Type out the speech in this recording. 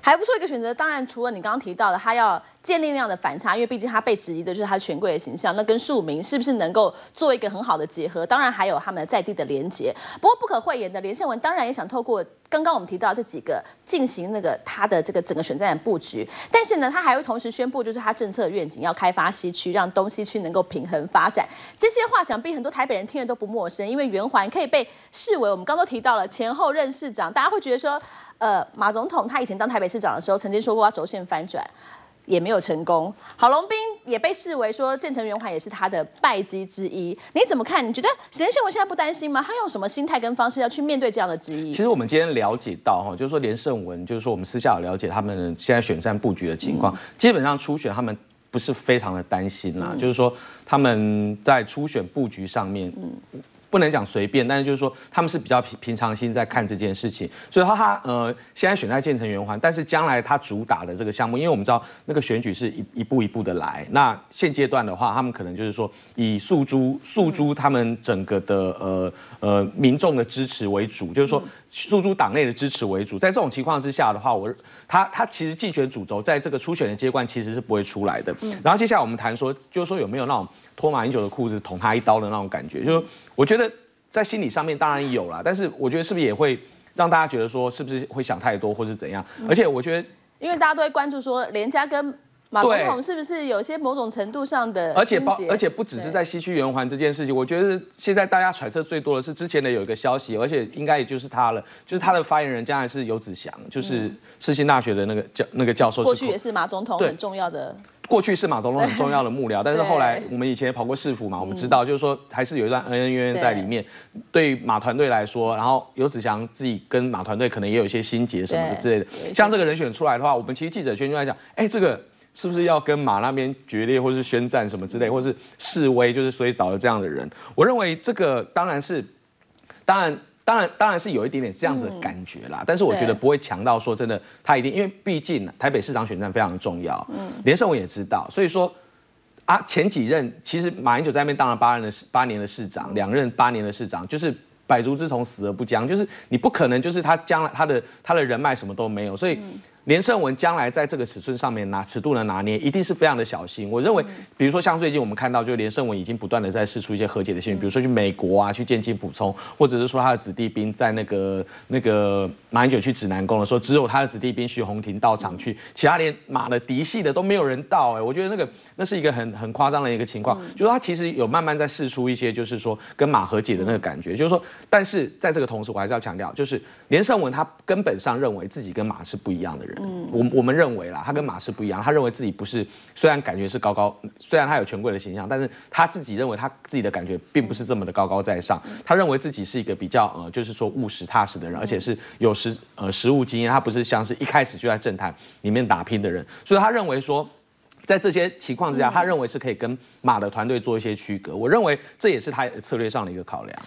还不错一个选择，当然除了你刚刚提到的，他要建立那样的反差，因为毕竟他被质疑的就是他权贵的形象，那跟庶民是不是能够做一个很好的结合？当然还有他们在地的连结。不过不可讳言的，连胜文当然也想透过刚刚我们提到这几个进行那个他的这个整个选战的布局，但是呢，他还会同时宣布就是他政策愿景要开发西区，让东西区能够平衡发展。这些话想必很多台北人听了都不陌生，因为圆环可以被视为我们刚刚都提到了前后任市长，大家会觉得说。马总统他以前当台北市长的时候，曾经说过要轴线翻转，也没有成功。郝龙斌也被视为说建成圆环也是他的败绩之一。你怎么看？你觉得连胜文现在不担心吗？他用什么心态跟方式要去面对这样的质疑？其实我们今天了解到哈，就是说连胜文，就是说我们私下有了解他们现在选战布局的情况，基本上初选他们不是非常的担心啦，就是说他们在初选布局上面，不能讲随便，但是就是说他们是比较平常心在看这件事情，所以他现在选在建成圆环，但是将来他主打的这个项目，因为我们知道那个选举是一步一步的来，那现阶段的话，他们可能就是说以诉诸他们整个的民众的支持为主，就是说诉诸党内的支持为主，在这种情况之下的话，他其实竞选主轴在这个初选的阶段其实是不会出来的。然后接下来我们谈说，就是说有没有那种脱马英九的裤子捅他一刀的那种感觉，就是我觉得。在心理上面当然有啦，但是我觉得是不是也会让大家觉得说是不是会想太多或是怎样？而且我觉得，因为大家都会关注说连家跟马总统是不是有些某种程度上的，而且不只是在西区圆环这件事情，我觉得现在大家揣测最多的是之前的有一个消息，而且应该也就是他了，就是他的发言人将来是游子翔，就是世新大学的那个教授，过去也是马总统很重要的。过去是马总统很重要的幕僚，但是后来我们以前跑过市府嘛，我们知道就是说还是有一段恩恩怨怨在里面。对马团队来说，然后游子翔自己跟马团队可能也有一些心结什么的之类的。像这个人选出来的话，我们其实记者圈就在讲，哎，这个是不是要跟马那边决裂，或是宣战什么之类，或是示威，就是所以找了这样的人。我认为这个当然是有一点点这样子的感觉啦，但是我觉得不会强到说真的，他一定，因为毕竟台北市长选战非常重要，连胜文也知道，所以说啊，前几任其实马英九在那边当了八年的市长，两任8年的市长，就是百足之虫死而不僵，就是你不可能就是他将来他的人脉什么都没有，所以。连胜文将来在这个尺寸上面尺度的拿捏，一定是非常的小心。我认为，比如说像最近我们看到，就连胜文已经不断的在释出一些和解的信息，比如说去美国啊，去见金溥聪，或者是说他的子弟兵在那个马英九去指南宫的时候，只有他的子弟兵徐宏庭到场去，其他连马的嫡系的都没有人到。我觉得那是一个很夸张的一个情况，就是他其实有慢慢在释出一些，就是说跟马和解的那个感觉，就是说，但是在这个同时，我还是要强调，就是连胜文他根本上认为自己跟马是不一样的人。我们认为啦，他跟马是不一样，他认为自己不是，虽然感觉是虽然他有权贵的形象，但是他自己认为他自己的感觉并不是这么的高高在上，他认为自己是一个比较就是说务实踏实的人，而且是有实务经验，他不是像是一开始就在政坛里面打拼的人，所以他认为说。在这些情况之下，他认为是可以跟马的团队做一些区隔，我认为这也是他策略上的一个考量。